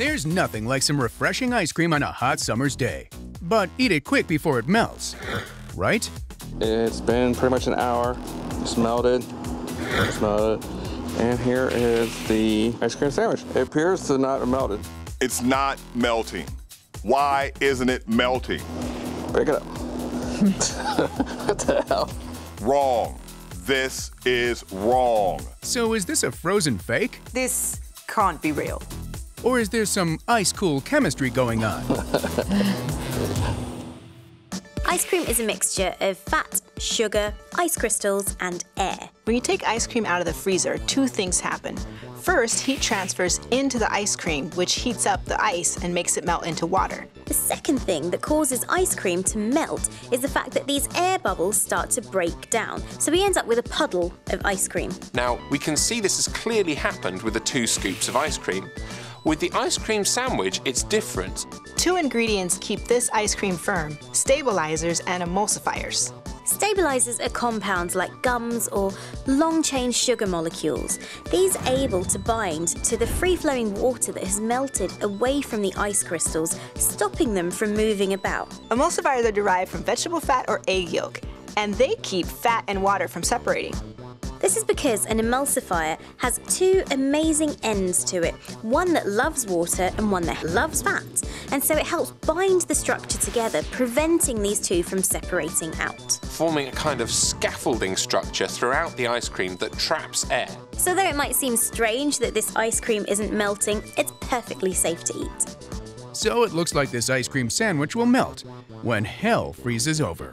There's nothing like some refreshing ice cream on a hot summer's day. But eat it quick before it melts, right? It's been pretty much an hour. It's melted. It's melted. And here is the ice cream sandwich. It appears to not have melted. It's not melting. Why isn't it melting? Pick it up. What the hell? Wrong. This is wrong. So is this a frozen fake? This can't be real. Or is there some ice-cool chemistry going on? Ice cream is a mixture of fat, sugar, ice crystals, and air. When you take ice cream out of the freezer, two things happen. First, heat transfers into the ice cream, which heats up the ice and makes it melt into water. The second thing that causes ice cream to melt is the fact that these air bubbles start to break down, so we end up with a puddle of ice cream. Now, we can see this has clearly happened with the 2 scoops of ice cream. With the ice cream sandwich, it's different. 2 ingredients keep this ice cream firm: stabilizers and emulsifiers. Stabilizers are compounds like gums or long-chain sugar molecules. These are able to bind to the free-flowing water that has melted away from the ice crystals, stopping them from moving about. Emulsifiers are derived from vegetable fat or egg yolk, and they keep fat and water from separating. This is because an emulsifier has 2 amazing ends to it, one that loves water and one that loves fat. And so it helps bind the structure together, preventing these two from separating out. Forming a kind of scaffolding structure throughout the ice cream that traps air. So though it might seem strange that this ice cream isn't melting, it's perfectly safe to eat. So it looks like this ice cream sandwich will melt when hell freezes over.